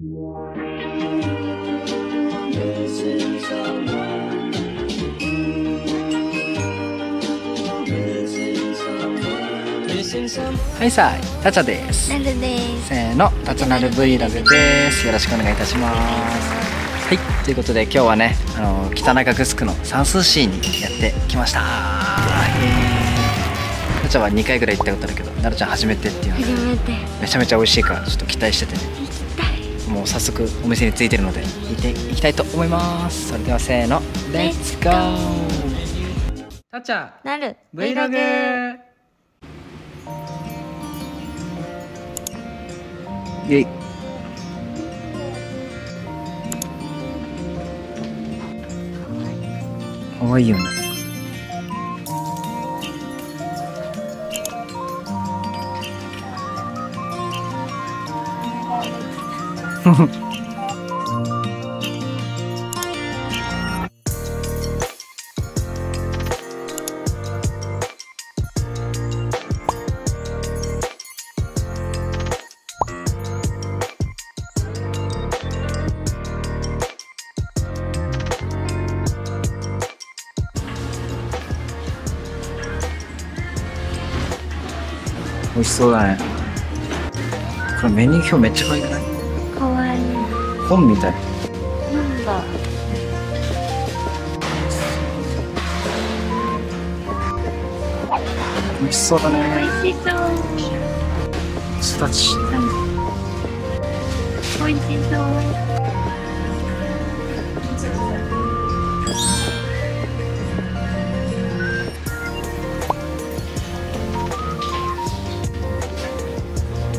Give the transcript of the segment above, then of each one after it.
はいさあ、タチャです。ナルです。せーの、タチャナル Vlog です。よろしくお願いいたします。はい、ということで今日はね、北中城のサンスーシーにやってきました。タチャは2回ぐらい行ったことあるけど、ナルちゃん初めてっていうので、めちゃめちゃ美味しいからちょっと期待しててね。もう早速お店に着いてるので行っていきたいと思います。それではせーの、レッツゴー。タチャナル Vlog。イエイ。かわいいよね。美味しそうだね。これメニュー表めっちゃ可愛くない？可愛い。本みたい。なんだ。美味しそうだね。美味しそう。スタチ。美味しそう。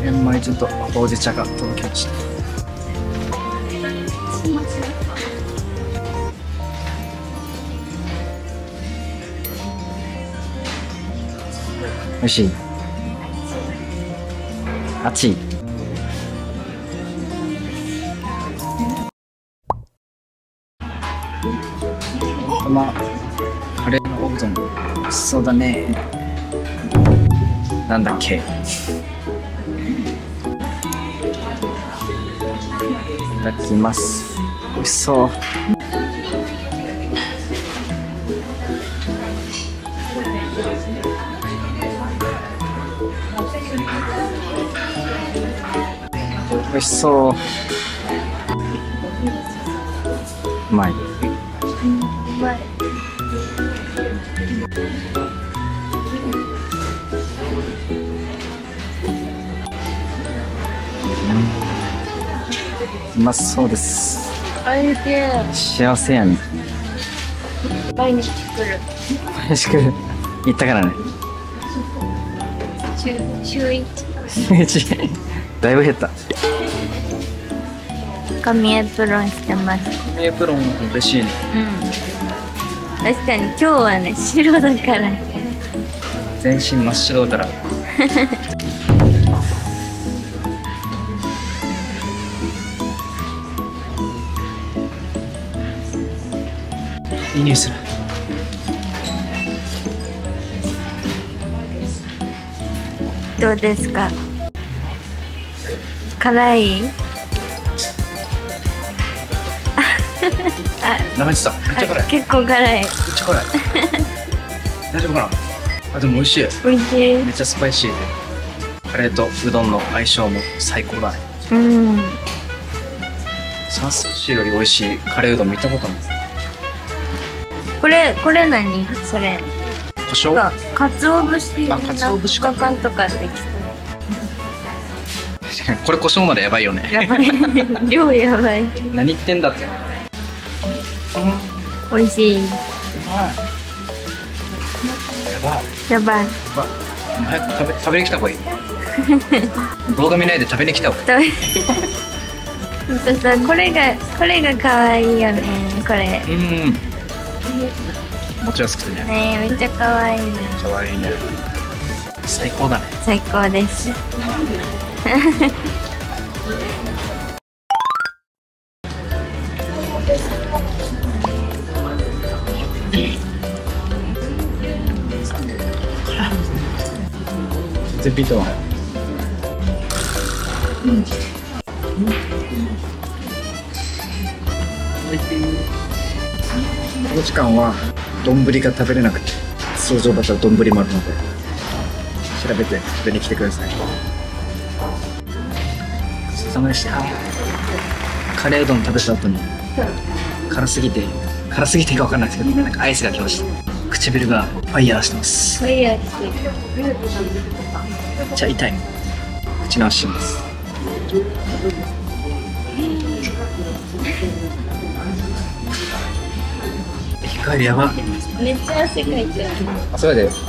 玄米ちょっとほうじ茶が届きました。美味しい。熱い。カレーのオーブン美味しそうだね。なんだっけ。いただきます。美味しそう。美味しそう。うまい。うまい。うまそうです。幸せやね。毎日来る。毎日来る。行ったからね。週一。だいぶ減った。髪エプロンしてます。髪エプロン嬉しいね。うん。確かに今日はね、白だから。全身真っ白だから。いい匂いする。どうですか？辛い？あ、舐めてた。めっちゃ辛い。結構辛い。めっちゃ辛い。大丈夫かな？あ、でも美味しい。美味しい。めっちゃスパイシーで、カレーとうどんの相性も最高だね。うん。サンスーシーより美味しいカレーうどん見たことない。これ何それ？胡椒？鰹節。あ、鰹節か。かんとかできそう。確かにこれ胡椒ならやばいよね。やばい。量やばい。何言ってんだって。美味しい。やばい。やばい。早く食べに来た方がいい。動画見ないで食べに来た方がいい。本当さ、これが可愛いよね。これ。うん。持ちやすくてね。ねえ、めっちゃ可愛いね。可愛いね。最高だね。最高です。全然ビートは。うん。この時間は丼が食べれなくて、通常だったら丼もあるので調べて食べに来てください。ごちそうさまでした。カレーうどん食べた後に辛すぎていいか分かんないですけど、なんかアイスが来ました。唇がファイヤーしてます。ファイヤーしてる。めっちゃ痛い。口直します。光やば。めっちゃ汗かいてる。そうだよ。食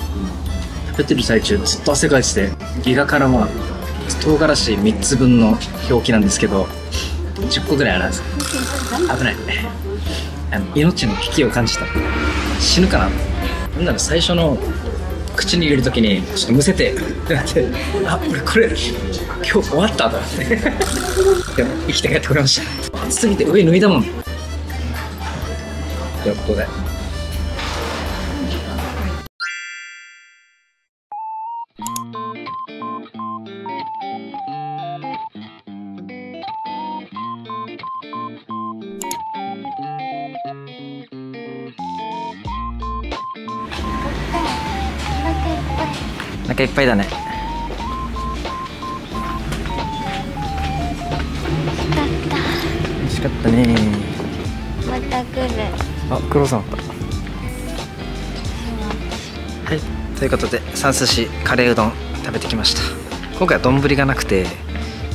べてる最中ずっと汗かいてて、ギガ辛は唐辛子3つ分の表記なんですけど10個ぐらいあるんです。危ない。命の危機を感じた。死ぬかな。なんなら最初の口に入れるときにちょっとむせてってなって、あ、俺これ今日終わったと思ってでも生きて帰ってこれました。暑すぎて上脱いだもん。ということでお腹いっぱいだね。美味しかったね。また来る。あ、クロさんあった。はい、ということで三寿司カレーうどん食べてきました。今回は丼がなくて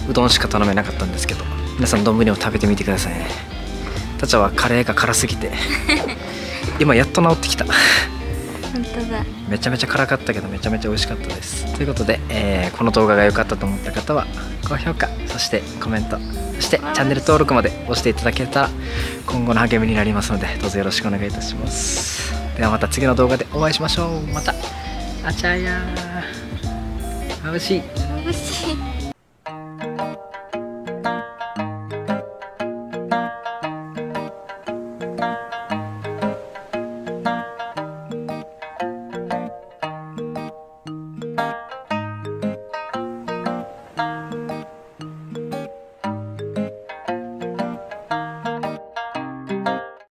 うどんしか頼めなかったんですけど、皆さん丼を食べてみてくださいね。タチャはカレーが辛すぎて今やっと治ってきた。本当だ。めちゃめちゃ辛かったけどめちゃめちゃ美味しかったです。ということで、この動画が良かったと思った方は高評価、そしてコメント、そしてチャンネル登録まで押していただけたら今後の励みになりますので、どうぞよろしくお願いいたします。ではまた次の動画でお会いしましょう。またあちゃやー。まぶしい。